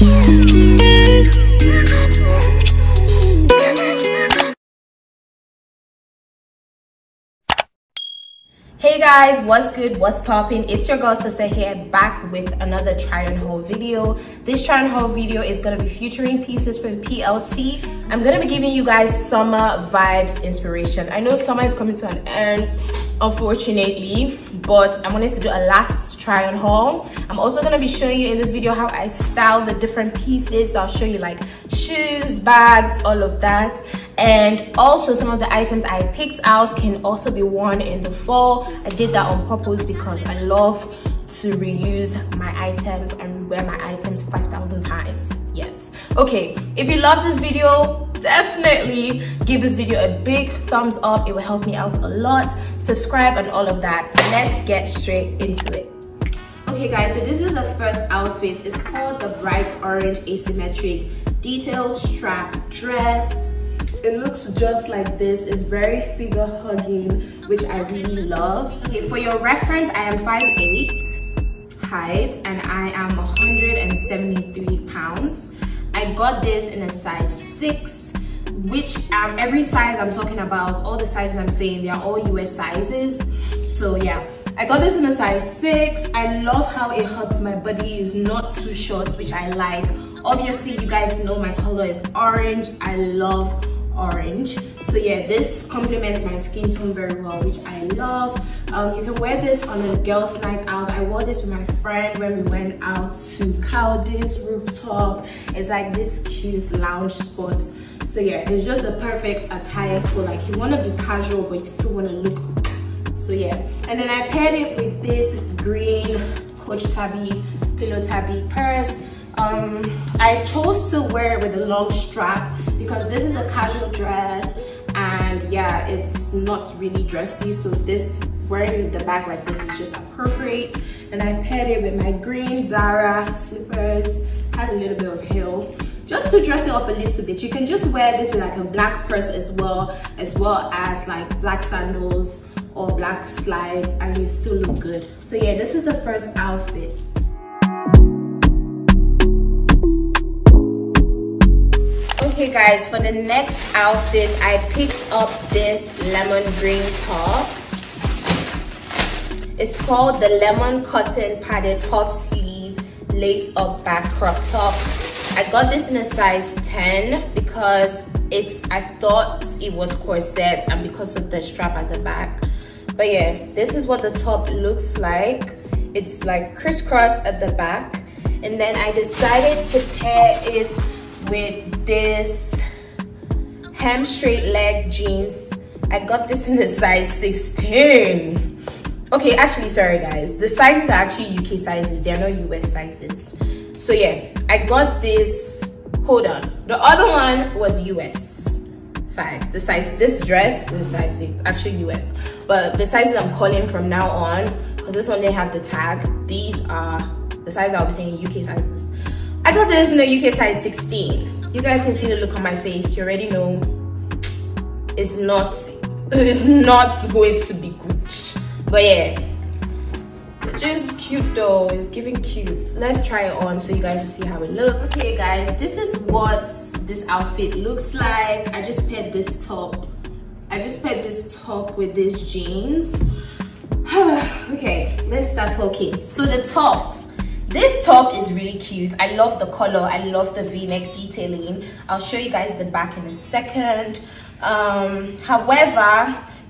Hey guys, what's good, what's poppin'? It's your girl SOSÉ here, back with another try and haul video. This try and haul video is gonna be featuring pieces from PLT. I'm gonna be giving you guys summer vibes inspiration. I know summer is coming to an end, unfortunately, but I wanted to do a last try and haul. I'm also gonna be showing you in this video how I style the different pieces. So I'll show you like shoes, bags, all of that. And also some of the items I picked out can also be worn in the fall. I did that on purpose because I love to reuse my items and wear my items 5,000 times. Yes. Okay, if you love this video, definitely give this video a big thumbs up. It will help me out a lot. Subscribe and all of that. So let's get straight into it. Okay guys, so this is the first outfit. It's called the bright orange asymmetric detail strap dress. It looks just like this. It's very figure hugging, which I really love. Okay, for your reference, I am 5'8" height and I am 173 pounds. I got this in a size 6, which every size I'm talking about, all the sizes I'm saying, they are all US sizes. So yeah, I got this in a size 6. I love how it hugs my body. It's not too short, which I like. Obviously, you guys know my color is orange. I love orange. So yeah, this complements my skin tone very well, which I love. You can wear this on a girls' night out. I wore this with my friend when we went out to Caldi's rooftop. It's like this cute lounge spot. So yeah, it's just a perfect attire for like you want to be casual but you still want to look cool. So yeah, and then I paired it with this green Coach tabby pillow tabby purse. I chose to wear it with a long strap because this is a casual dress and yeah, it's not really dressy, so this wearing the bag like this is just appropriate. And I paired it with my green Zara slippers, has a little bit of heel, just to dress it up a little bit. You can just wear this with like a black purse as well as like black sandals or black slides and you still look good. So yeah, this is the first outfit. Okay guys, for the next outfit, I picked up this lemon green top. It's called the lemon cotton padded puff sleeve lace up back crop top. I got this in a size 10 because I thought it was corset and because of the strap at the back. But yeah, this is what the top looks like. It's like crisscross at the back. And then I decided to pair it with this hem straight leg jeans. I got this in a size 16. Okay, actually, sorry guys, the sizes are actually UK sizes, they're not US sizes. So yeah, I got this, hold on, the other one was US size. The size, this dress is size 6, actually US, but the sizes I'm calling from now on, because this one they have the tag, these are the sizes I'll be saying UK sizes. I got this in the UK size 16. You guys can see the look on my face. You already know it's not going to be good. But yeah, it's just cute though. It's giving cute. Let's try it on so you guys can see how it looks. Okay guys, this is what this outfit looks like. I just paired this top with these jeans. Okay, let's start talking. So the top. This top is really cute. I love the color. I love the v-neck detailing. I'll show you guys the back in a second. However,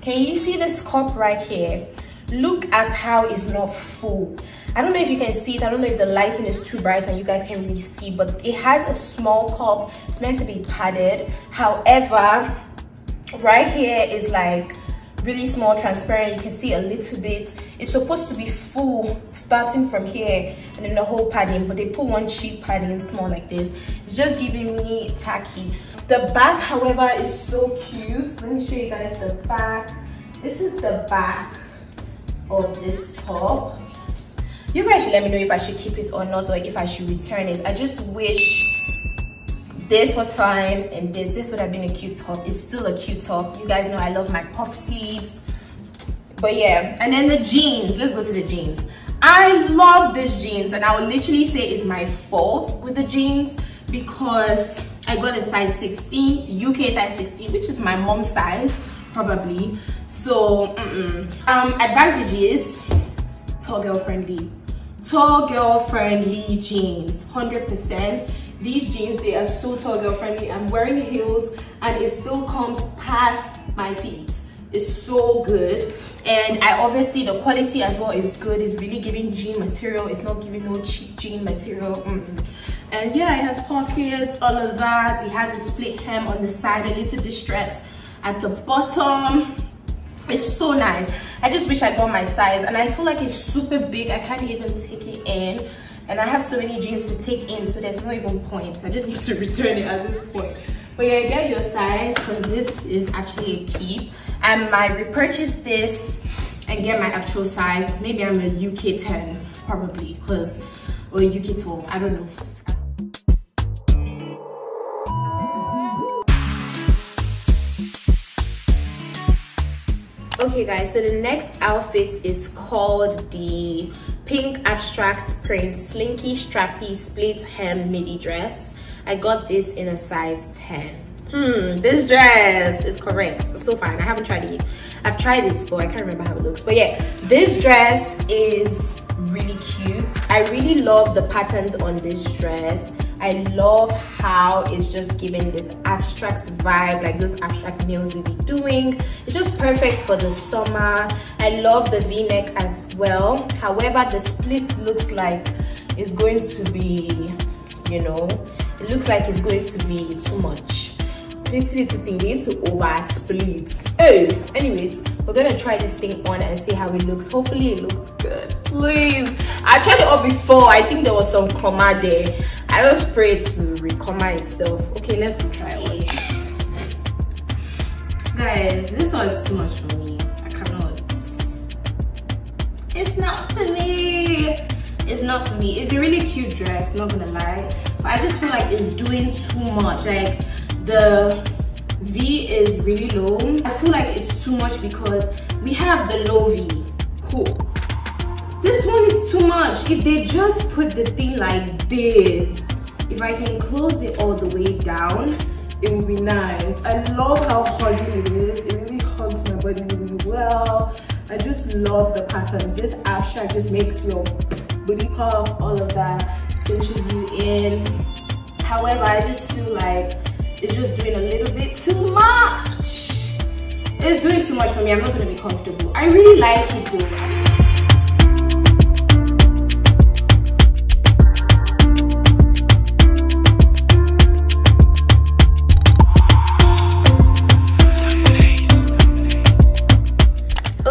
can you see this cup right here? Look at how it's not full. I don't know if you can see it. I don't know if the lighting is too bright and you guys can really see, but it has a small cup. It's meant to be padded. However, right here is like really small, transparent. You can see a little bit. It's supposed to be full starting from here and then the whole padding, but they put one cheap padding small like this. It's just giving me tacky. The back, however, is so cute. Let me show you guys the back. This is the back of this top. You guys should let me know if I should keep it or not, or if I should return it. I just wish this was fine and this would have been a cute top. It's still a cute top. You guys know I love my puff sleeves. But yeah, and then the jeans. Let's go to the jeans. I love these jeans, and I would literally say it's my fault with the jeans because I got a size 16, UK size 16, which is my mom's size probably. So advantages: tall girl friendly. Tall girl friendly jeans, 100%. These jeans, they are so tall girl friendly. I'm wearing heels and it still comes past my feet. It's so good. And I obviously, the quality as well is good. It's really giving jean material. It's not giving no cheap jean material. And yeah, it has pockets, all of that. It has a split hem on the side, a little distress at the bottom. It's so nice. I just wish I got my size, and I feel like it's super big. I can't even take it in, and I have so many jeans to take in, so there's no even point. I just need to return it at this point. But yeah, get your size because this is actually a keep. I might repurchase this and get my actual size. Maybe I'm a UK 10 probably, because, or UK 12, I don't know. Okay guys, so the next outfit is called the Pink Abstract Print Slinky Strappy Split Hem Midi Dress. I got this in a size 10. This dress is correct. It's so fine. I haven't tried it yet. I've tried it, but I can't remember how it looks. But yeah, this dress is really cute. I really love the patterns on this dress. I love how it's just giving this abstract vibe, like those abstract nails we be doing. It's just perfect for the summer. I love the v-neck as well. However, the split looks like it's going to be, you know, it looks like it's going to be too much. Little thing, they used to over split. Hey, anyways, we're gonna try this thing on and see how it looks. Hopefully it looks good. Please, I tried it on before. I think there was some comma there. I just pray to re-comma itself. Okay, let's go try it on. Guys, this one is too much for me. I cannot. It's not for me. It's not for me. It's a really cute dress, not gonna lie, but I just feel like it's doing too much. Like, the V is really low. I feel like it's too much because we have the low V. Cool. This one is too much. If they just put the thing like this, if I can close it all the way down, it would be nice. I love how hugging it is. It really hugs my body really well. I just love the patterns. This abstract just makes your booty pop, all of that, cinches you in. However, I just feel like it's just doing a little bit too much. It's doing too much for me. I'm not going to be comfortable. I really like it though.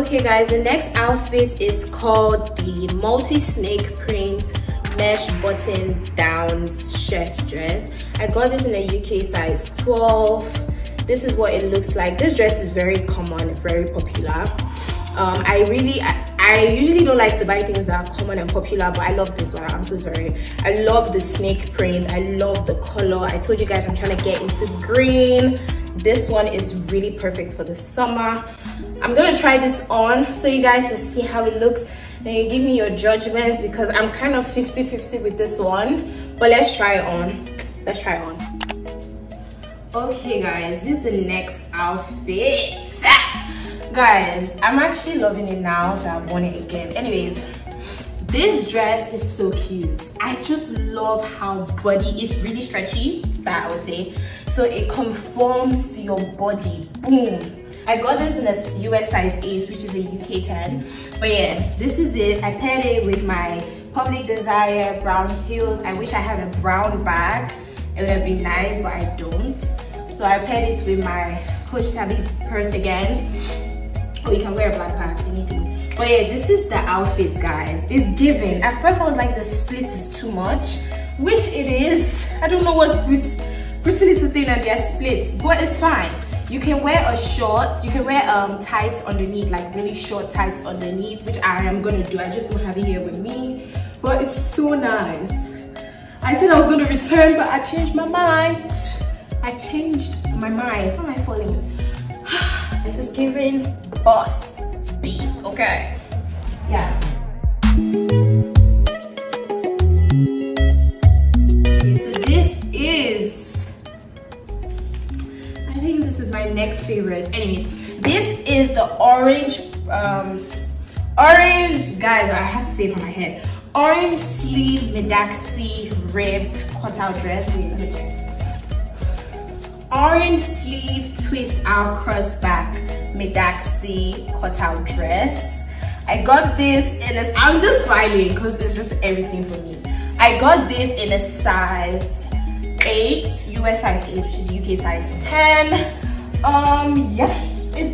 Okay guys, the next outfit is called the Multi-Snake Print Mesh Button Down Shirt Dress. I got this in a UK size 12. This is what it looks like. This dress is very common, very popular. I usually don't like to buy things that are common and popular, but I love this one. I'm so sorry. I love the snake print. I love the color. I told you guys I'm trying to get into green. This one is really perfect for the summer. I'm gonna try this on so you guys will see how it looks. Now you give me your judgments because I'm kind of 50-50 with this one, but let's try it on. Let's try it on. Okay guys, this is the next outfit. Guys, I'm actually loving it now that I've worn it again. Anyways, this dress is so cute. I just love how body is really stretchy, that I would say. So it conforms to your body. Boom. I got this in a US size 8, which is a UK 10. But yeah, this is it. I paired it with my Public Desire brown heels. I wish I had a brown bag. It would have been nice, but I don't. So I paired it with my Coach tabby purse again. Oh, you can wear a black bag, anything. But yeah, this is the outfit, guys. It's giving. At first I was like, the split is too much, which it is. I don't know what's pretty little thing that they are splits, but it's fine. You can wear a short, you can wear tights underneath, like really short tights underneath, which I am gonna do. I just don't have it here with me, but it's so nice. I said I was gonna return, but I changed my mind. I changed my mind. How am I falling? This is giving boss B, okay? Yeah. favorites. Anyways, this is the orange, guys, I have to say it from my head. Orange sleeve midaxi ribbed cutout dress. Wait, let me check. Orange sleeve twist out cross back midaxi cutout dress. I got this in a, I'm just smiling because it's just everything for me. I got this in a size 8, US size 8, which is UK size 10. Yeah,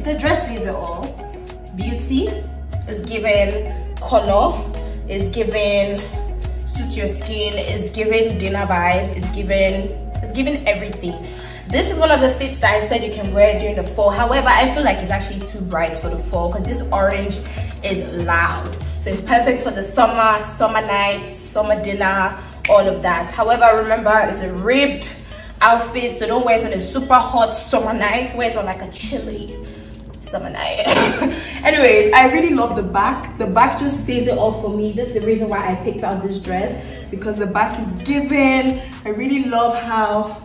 the dress is it all. Beauty is given color, is given suits your skin, is given dinner vibes, is given everything. This is one of the fits that I said you can wear during the fall. However, I feel like it's actually too bright for the fall because this orange is loud. So it's perfect for the summer, summer nights, summer dinner, all of that. However, remember, it's a ribbed outfit, so don't wear it on a super hot summer night. Wear it on like a chilly summer night. Anyways, I really love the back. The back just says it all for me. That's the reason why I picked out this dress, because the back is given. I really love how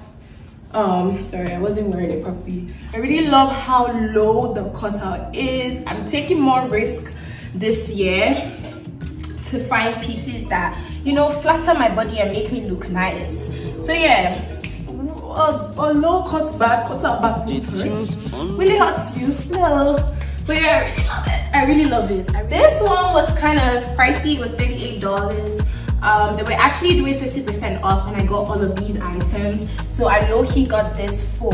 sorry, I wasn't wearing it properly. I really love how low the cutout is. I'm taking more risk this year to find pieces that, you know, flatter my body and make me look nice. So yeah, a low cutout back really hurts you. No, but yeah, I really love it. This one was kind of pricey. It was $38. They were actually doing 50% off when I got all of these items, so I low-key got this for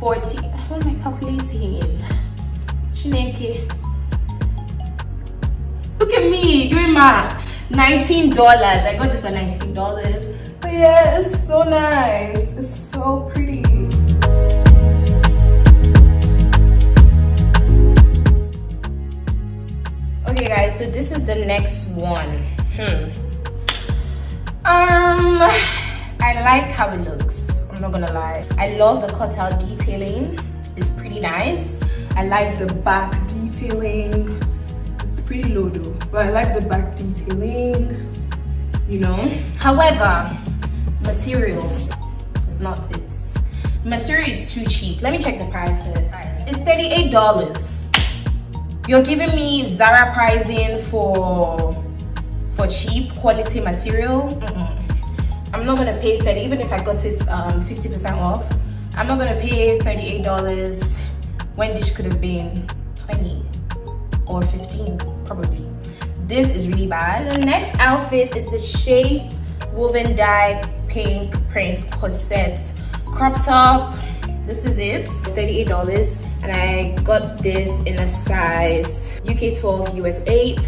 40. What am I calculating? Shineke. Look at me doing math. $19. I got this for $19. But yeah, it's so nice. It's so pretty. Okay, guys. So this is the next one. I like how it looks, I'm not gonna lie. I love the cutout detailing, it's pretty nice. I like the back detailing, it's pretty low though, but I like the back detailing, you know. However, material is not it. Material is too cheap. Let me check the price first. It's $38. You're giving me Zara pricing for cheap quality material. I'm not gonna pay 30, even if I got it 50% off. I'm not gonna pay $38 when this could have been 20 or 15 probably. This is really bad. The next outfit is the Shea woven dye pink print corset crop top. This is it. It's $38, and I got this in a size UK 12, US 8.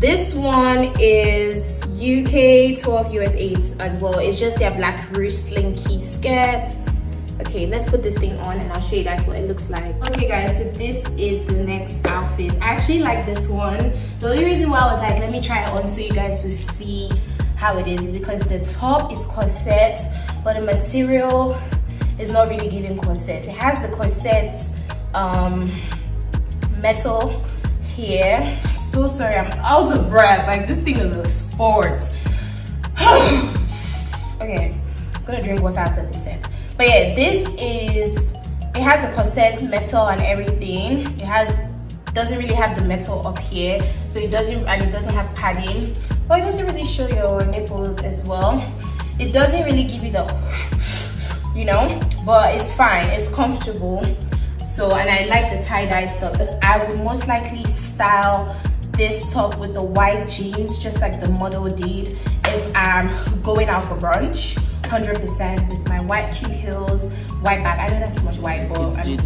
This one is UK 12 US 8 as well. It's just their black ruche slinky skirts. Okay, let's put this thing on and I'll show you guys what it looks like. Okay guys, so this is the next outfit. I actually like this one. The only reason why I was like, let me try it on so you guys will see how it is, because the top is corset, but the material is not really giving corset. It has the corset metal here. So sorry, I'm out of breath. Like, this thing is a sport. Okay, I'm gonna drink water after this set. But yeah, this is, it has a corset metal and everything. It has, doesn't really have the metal up here, so it doesn't, and it doesn't have padding, but it doesn't really show your nipples as well. It doesn't really give you the, you know, but it's fine, it's comfortable. So, and I like the tie-dye stuff. I would most likely style this top with the white jeans, just like the model did, if I'm going out for brunch, 100%, with my white cute heels, white bag. I know that's too much white, but I mean,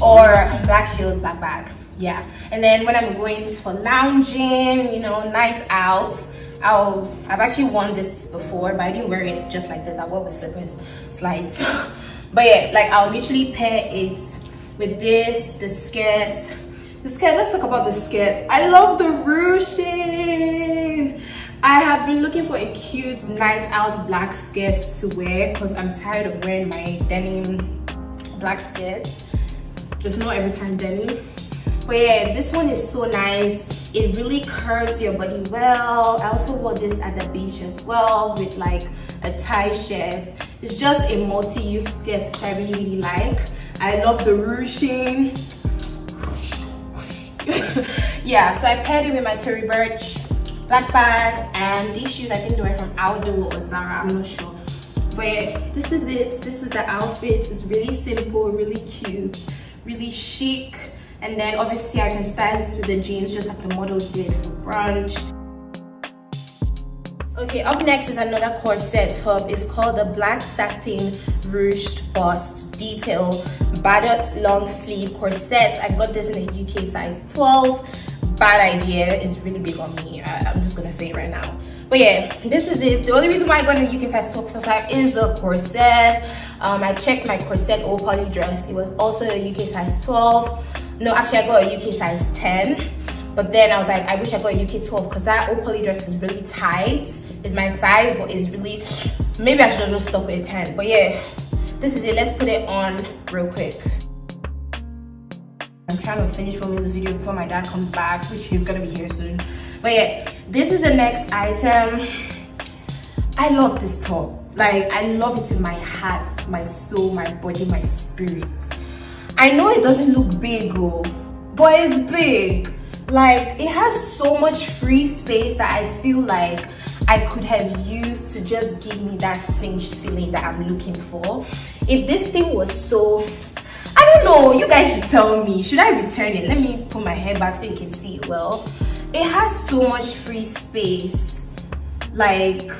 or black heels, black bag. Yeah. And then when I'm going for lounging, you know, nights out, I've actually worn this before, but I didn't wear it just like this. I wore it with slippers, slides. But yeah, like, I'll literally pair it with this, the skirt. The skirt, let's talk about the skirt. I love the ruching. I have been looking for a cute night out black skirt to wear, because I'm tired of wearing my denim black skirts. There's no every time denim. But yeah, this one is so nice. It really curves your body well. I also wore this at the beach as well with like a tie shirt. It's just a multi-use skirt, which I really, really like. I love the ruching. Yeah, so I paired it with my Tory Burch black bag, and these shoes I think they were from Aldo or Zara, I'm not sure. But this is it, this is the outfit. It's really simple, really cute, really chic. And then obviously I can style it with the jeans just like the model did for brunch. Okay, up next is another corset top. It's called the black satin ruched bust detail battered long sleeve corset. I got this in a UK size 12. Bad idea, it's really big on me. I'm just gonna say it right now. But yeah, this is it. The only reason why I got in a UK size 12 is a corset. I checked my corset or poly dress. It was also a UK size 12. No, actually I got a UK size 10. But then I was like, I wish I got a UK 12 because that old poly dress is really tight. It's my size, but it's really... Maybe I should have just stuck with a 10. But yeah, this is it. Let's put it on real quick. I'm trying to finish filming this video before my dad comes back, which he's going to be here soon. But yeah, this is the next item. I love this top. Like, I love it in my heart, my soul, my body, my spirit. I know it doesn't look big, but it's big. Like, it has so much free space that I feel like I could have used to just give me that cinched feeling that I'm looking for. If this thing was so, I don't know, you guys should tell me. Should I return it? Let me put my hair back so you can see it well. It has so much free space. Like,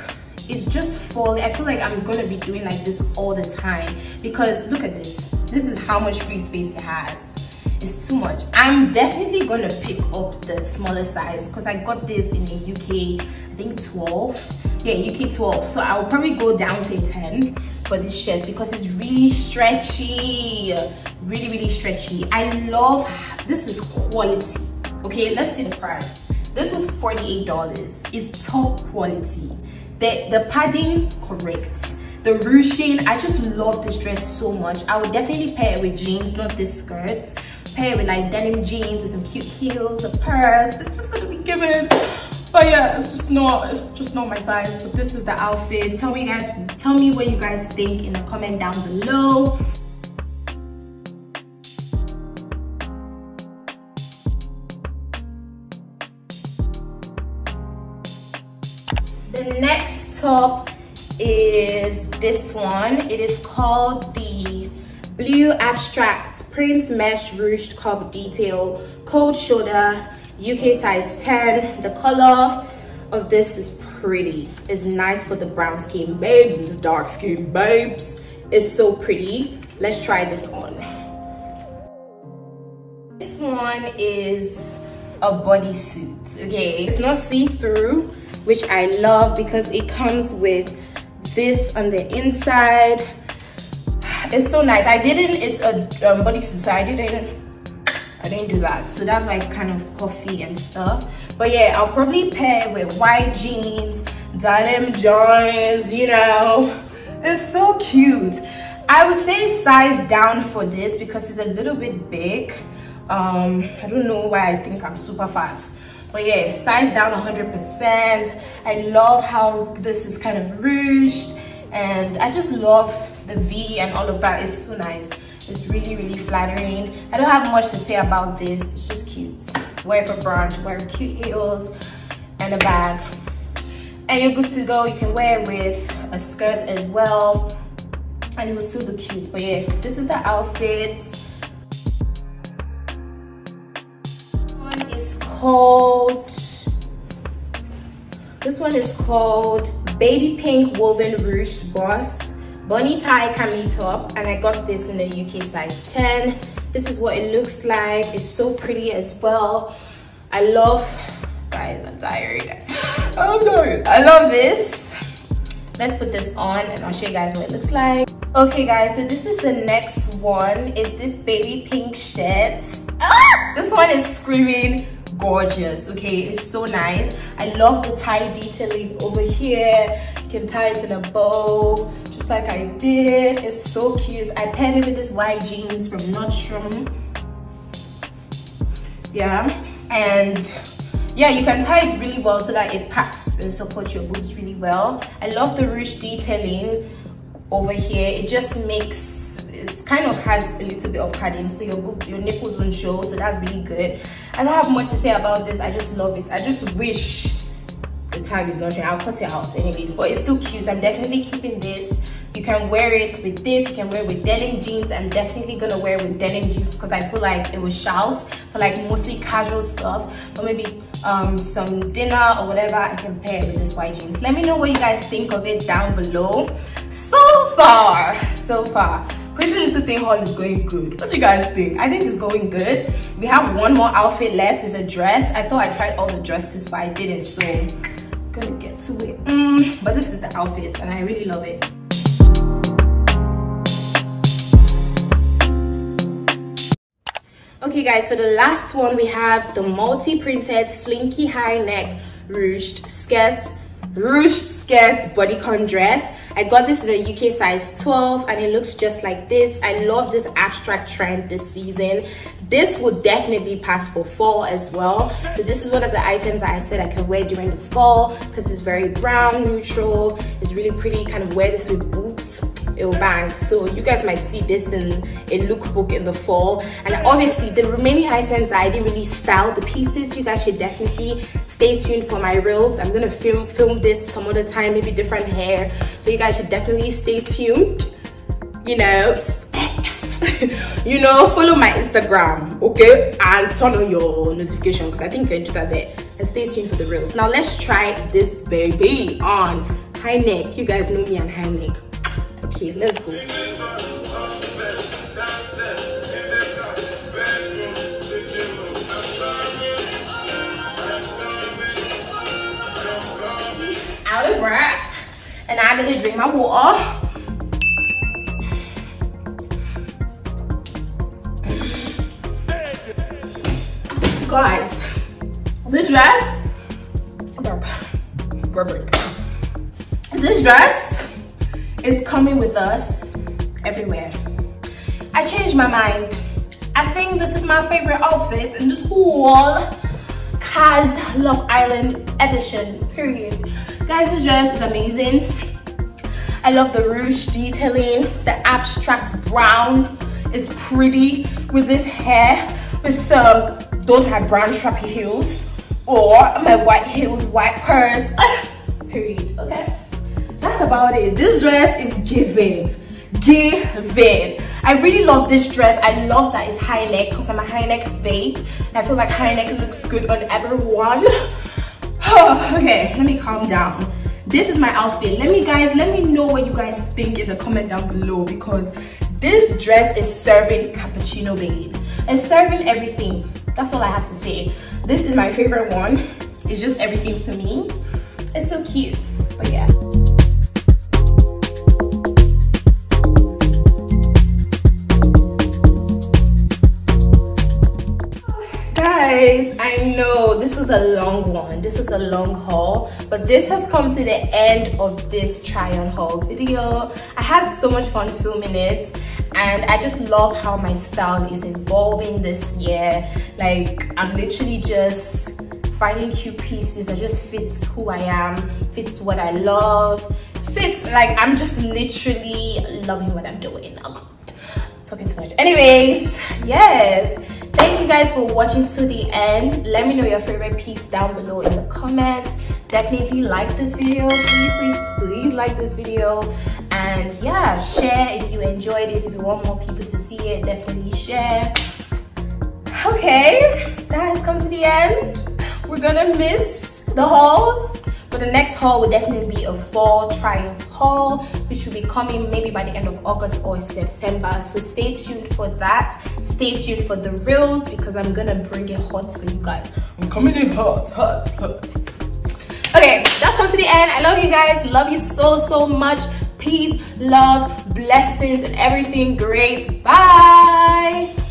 it's just falling. I feel like I'm gonna be doing like this all the time because look at this. This is how much free space it has. It's too much. I'm definitely gonna pick up the smaller size because I got this in the UK, I think 12. Yeah, UK 12. So I'll probably go down to a 10 for this shirt because it's really stretchy. Really, really stretchy. I love, this is quality. Okay, let's see the price. This was $48. It's top quality. The padding, correct. The ruching, I just love this dress so much. I would definitely pair it with jeans, not this skirt. Pair it with like denim jeans with some cute heels, a purse. It's just gonna be given. But yeah, it's just not my size. But this is the outfit. Tell me what you guys think in the comment down below. The next top is this one. It is called the Blue Abstract Print Mesh Ruched Cup Detail Cold Shoulder UK size 10. The color of this is pretty. It's nice for the brown skin babes and the dark skin babes. It's so pretty. Let's try this on. This one is a bodysuit. Okay, it's not see-through, which I love because it comes with this on the inside. It's so nice. It's a bodysuit, so I didn't do that, so that's why it's kind of puffy and stuff. But yeah, I'll probably pair it with white jeans, denim jeans, you know. It's so cute. I would say size down for this because it's a little bit big. I don't know why I think I'm super fat. But yeah, size down 100%. I love how this is kind of ruched, and I just love the V and all of that. It's so nice. It's really, really flattering. I don't have much to say about this. It's just cute. Wear it for brunch, wear cute heels and a bag, and you're good to go. You can wear it with a skirt as well, and it will still look cute. But yeah, this is the outfit. This one is called Baby Pink Woven Ruched Bust Bunny Tie Cami Top, and I got this in the UK size 10. This is what it looks like. It's so pretty as well. I love, guys, I'm tired. I love this. Let's put this on and I'll show you guys what it looks like. Okay guys, so this is the next one. It's this baby pink shirt. Ah! This one is screaming gorgeous. Okay, it's so nice. I love the tie detailing over here. You can tie it in a bow just like I did. It's so cute. I paired it with this white jeans from Nordstrom. Yeah, and yeah, you can tie it really well so that it packs and supports your boobs really well. I love the ruched detailing over here. It just makes it kind of has a little bit of padding, so your nipples won't show, so that's really good. I don't have much to say about this. I just love it. I just wish the tag is not showing. I'll cut it out anyways, but it's still cute. I'm definitely keeping this. You can wear it with this, you can wear it with denim jeans. I'm definitely gonna wear it with denim jeans because I feel like it will shout for like mostly casual stuff, but maybe some dinner or whatever, I can pair it with this white jeans. Let me know what you guys think of it down below. So far Pretty Little Thing haul is going good. What do you guys think? I think it's going good. We have one more outfit left. It's a dress. I thought I tried all the dresses, but I didn't, so I'm gonna get to it. But this is the outfit and I really love it. Okay guys, for the last one we have the multi-printed slinky high neck ruched skirt bodycon dress. I got this in a UK size 12 and it looks just like this. I love this abstract trend this season. This will definitely pass for fall as well. So this is one of the items that I said I could wear during the fall because it's very brown, neutral. It's really pretty. Kind of wear this with boots, it will bang. So you guys might see this in a lookbook in the fall. And obviously the remaining items that I didn't really style the pieces, you guys should definitely stay tuned for my reels. I'm gonna film this some other time, maybe different hair. So you guys should definitely stay tuned. You know, follow my Instagram, okay? And turn on your notification because I think you can do that there. And stay tuned for the reels. Now let's try this baby on. High neck. You guys know me on high neck. Okay, let's go. Out of breath, and I'm gonna drink my water. Guys, this dress is coming with us everywhere. I changed my mind. I think this is my favorite outfit in this whole Kaz Love Island edition, period. Guys, this dress is amazing. I love the ruched detailing, the abstract brown is pretty with this hair, with some, those are my brown strappy heels or my white heels, white purse, period, okay? That's about it. This dress is giving. I really love this dress. I love that it's high neck because I'm a high neck babe and I feel like high neck looks good on everyone. Okay, let me calm down. This is my outfit. Let me know what you guys think in the comment down below because this dress is serving cappuccino babe. It's serving everything. That's all I have to say. This is my favorite one. It's just everything for me. It's so cute. But yeah. Guys, I know this was a long one, this was a long haul, but this has come to the end of this try on haul video. I had so much fun filming it and I just love how my style is evolving this year. Like, I'm literally just finding cute pieces that just fits who I am, fits what I love, fits, like, I'm just literally loving what I'm doing. I'm talking too much. Anyways, yes. Thank you guys for watching to the end. Let me know your favorite piece down below in the comments. Definitely like this video. Please like this video. And yeah, share if you enjoyed it. If you want more people to see it, definitely share. Okay, that has come to the end. We're gonna miss the hauls, but the next haul will definitely be a fall try-on haul, which will be coming maybe by the end of August or September. So stay tuned for that. Stay tuned for the reels because I'm gonna bring it hot for you guys. I'm coming in hot. Okay, that's come to the end. I love you guys. Love you so much. Peace, love, blessings, and everything great. Bye.